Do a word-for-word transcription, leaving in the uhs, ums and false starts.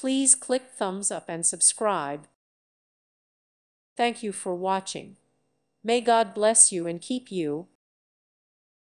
Please click thumbs up and subscribe. Thank you for watching. May God bless you and keep you.